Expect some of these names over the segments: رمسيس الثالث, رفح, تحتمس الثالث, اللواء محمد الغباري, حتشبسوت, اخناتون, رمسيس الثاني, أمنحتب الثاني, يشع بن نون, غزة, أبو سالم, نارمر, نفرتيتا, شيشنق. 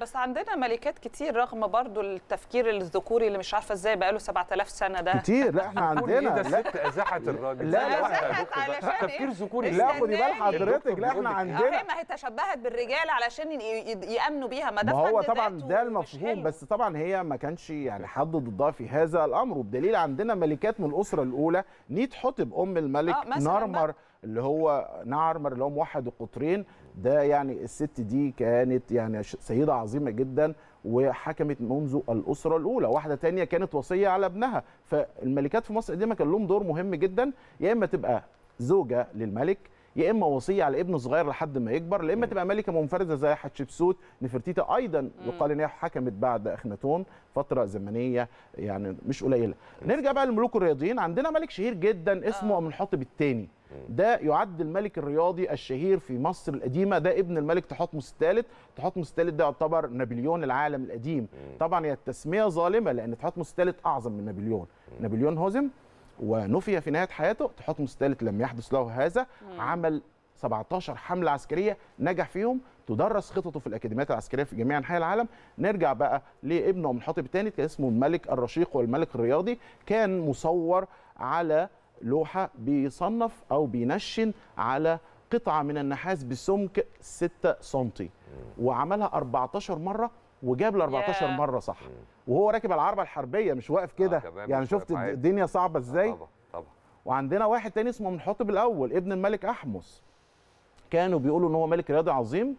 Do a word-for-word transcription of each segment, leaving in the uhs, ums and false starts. بس عندنا ملكات كتير رغم برضو التفكير الذكوري اللي مش عارفه ازاي بقاله سبعة آلاف سنه ده كتير. لا احنا عندنا ده الست ازاحت الراجل. لا لا تفكير ذكوري. لا خدي بال حضرتك، لا احنا عندنا ما هي تشبهت بالرجال علشان يامنوا بيها. ما ده هو طبعا ده المفهوم، بس طبعا هي ما كانش يعني حد ضدها في هذا الامر، وبدليل عندنا ملكات من الاسره الاولى. نيت حطب ام الملك نارمر اللي هو نارمر اللي هو موحد القطرين ده، يعني الست دي كانت يعني سيدة عظيمة جدا وحكمت منذ الأسرة الأولى. واحدة تانية كانت وصية على ابنها. فالملكات في مصر القديمة كان لهم دور مهم جدا، يا إما تبقى زوجة للملك، يا اما وصيه على ابن صغير لحد ما يكبر، يا اما تبقى ملكه منفرده زي حتشبسوت. نفرتيتا ايضا يقال ان هي حكمت بعد اخناتون فتره زمنيه يعني مش قليله. نرجع بقى للملوك الرياضيين. عندنا ملك شهير جدا اسمه أمنحتب الثاني، ده يعد الملك الرياضي الشهير في مصر القديمه. ده ابن الملك تحتمس الثالث. تحتمس الثالث ده يعتبر نابليون العالم القديم. طبعا هي التسميه ظالمه لان تحتمس الثالث اعظم من نابليون. نابليون هزم ونفي في نهاية حياته، تحتمس الثالث لم يحدث له هذا. عمل سبعة عشر حملة عسكرية نجح فيهم، تدرس خططه في الأكاديميات العسكرية في جميع أنحاء العالم. نرجع بقى لابنه أمنحتب الثاني، كان اسمه الملك الرشيق والملك الرياضي. كان مصور على لوحة بيصنف أو بينشن على قطعة من النحاس بسمك ستة سنتي، وعملها أربعة عشر مرة وجاب ل أربعة عشر yeah. مره صح، وهو راكب على العربه الحربيه مش واقف كده. آه يعني شفت الدنيا صعبه ازاي. آه طبعا طبعا. وعندنا واحد تاني اسمه أمنحتب الاول ابن الملك احمس. كانوا بيقولوا ان هو ملك رياضي عظيم،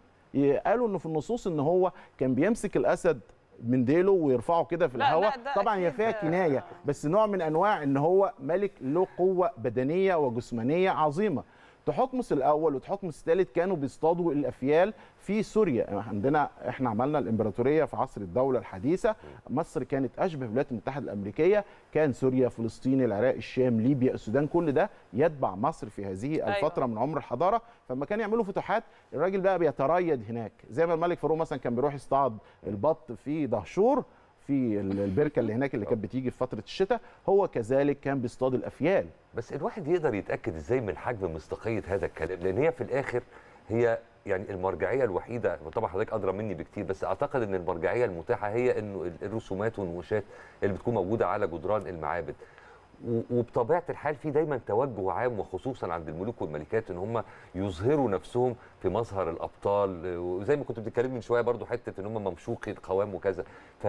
قالوا انه في النصوص ان هو كان بيمسك الاسد من ديله ويرفعه كده في الهواء. طبعا هي فيها كنايه بس نوع من انواع ان هو ملك له قوه بدنيه وجسمانيه عظيمه. تحتمس الاول وتحتمس الثالث كانوا بيصطادوا الافيال في سوريا. عندنا احنا عملنا الامبراطوريه في عصر الدوله الحديثه، مصر كانت اشبه الولايات المتحده الامريكيه، كان سوريا، فلسطين، العراق، الشام، ليبيا، السودان، كل ده يتبع مصر في هذه الفتره من عمر الحضاره. فلما كانوا يعملوا فتوحات الراجل بقى بيتريد هناك، زي ما الملك فاروق مثلا كان بيروح يصطاد البط في دهشور في البركه اللي هناك اللي كانت بتيجي في فتره الشتاء، هو كذلك كان بيصطاد الافيال. بس الواحد يقدر يتاكد ازاي من حجم مصداقيه هذا الكلام؟ لان هي في الاخر هي يعني المرجعيه الوحيده، وطبعا حضرتك ادرى مني بكتير، بس اعتقد ان المرجعيه المتاحه هي انه الرسومات والنقوشات اللي بتكون موجوده على جدران المعابد. وبطبيعه الحال في دايما توجه عام وخصوصا عند الملوك والملكات ان هم يظهروا نفسهم في مظهر الابطال، وزي ما كنت بتتكلم من شويه برضو حته ان هم ممشوقي القوام وكذا. ف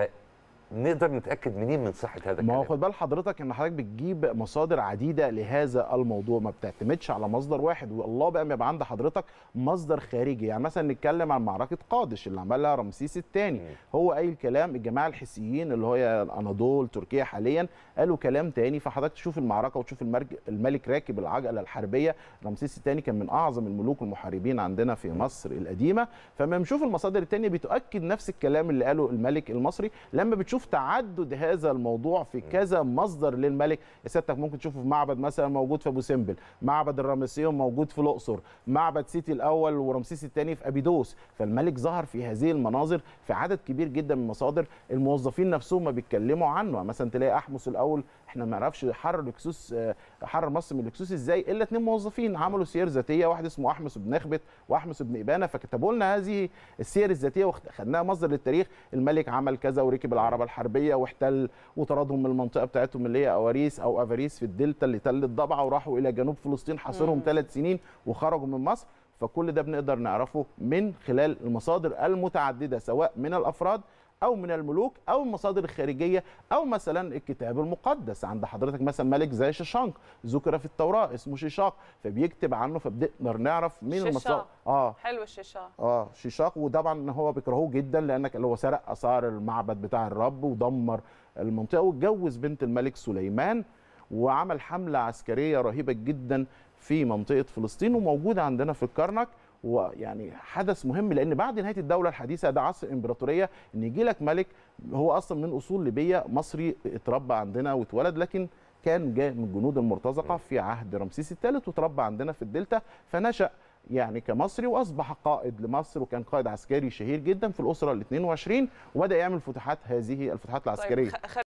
نقدر نتاكد منين من صحه هذا الكلام؟ ما هو خد بال حضرتك ان حضرتك بتجيب مصادر عديده لهذا الموضوع، ما بتعتمدش على مصدر واحد. والله بقى ما يبقى عند حضرتك مصدر خارجي. يعني مثلا نتكلم عن معركه قادش اللي عملها رمسيس الثاني، هو قايل كلام، الجماعه الحسيين اللي هي الاناضول تركيا حاليا قالوا كلام ثاني. فحضرتك تشوف المعركه وتشوف الملك راكب العجله الحربيه. رمسيس الثاني كان من اعظم الملوك المحاربين عندنا في مصر القديمه. فما بنشوف المصادر الثانيه بتؤكد نفس الكلام اللي قاله الملك المصري. لما بتشوف تعدد هذا الموضوع في كذا مصدر للملك، سيادتك ممكن تشوفه في معبد مثلا موجود في ابو سمبل، معبد الرمسيوم موجود في الاقصر، معبد سيتي الاول ورمسيس الثاني في ابيدوس. فالملك ظهر في هذه المناظر في عدد كبير جدا من المصادر. الموظفين نفسهم ما بيتكلموا عنه، مثلا تلاقي احمس الاول احنا ما نعرفش حرر الهكسوس، حرر مصر من الهكسوس ازاي الا اثنين موظفين عملوا سير ذاتيه، واحد اسمه احمس بن نخبت واحمس بن ابانه، فكتبوا لنا هذه السير الذاتيه وخدناها مصدر للتاريخ. الملك عمل كذا وركب العربه الحربيه واحتل وطردهم من المنطقه بتاعتهم اللي هي اواريس او افاريس في الدلتا اللي تل الضبعه، وراحوا الى جنوب فلسطين حاصرهم ثلاث سنين وخرجوا من مصر. فكل ده بنقدر نعرفه من خلال المصادر المتعدده سواء من الافراد او من الملوك او المصادر الخارجيه او مثلا الكتاب المقدس. عند حضرتك مثلا ملك زي شيشنق ذكر في التوراه اسمه شيشاق، فبيكتب عنه فبنقدر نعرف مين المصادر. اه حلو الشيشاق. اه شيشاق، وطبعا هو بيكرهوه جدا لانك اللي هو سرق اثار المعبد بتاع الرب ودمر المنطقه، واتجوز بنت الملك سليمان وعمل حمله عسكريه رهيبه جدا في منطقه فلسطين وموجوده عندنا في الكرنك. ويعني حدث مهم لان بعد نهايه الدوله الحديثه ده عصر الامبراطوريه، ان يجي لك ملك هو اصلا من اصول ليبيه، مصري اتربى عندنا واتولد، لكن كان جاي من الجنود المرتزقه في عهد رمسيس الثالث وتربى عندنا في الدلتا، فنشا يعني كمصري واصبح قائد لمصر، وكان قائد عسكري شهير جدا في الاسره ال اثنين وعشرين، وبدا يعمل فتوحات، هذه الفتوحات العسكريه. طيب.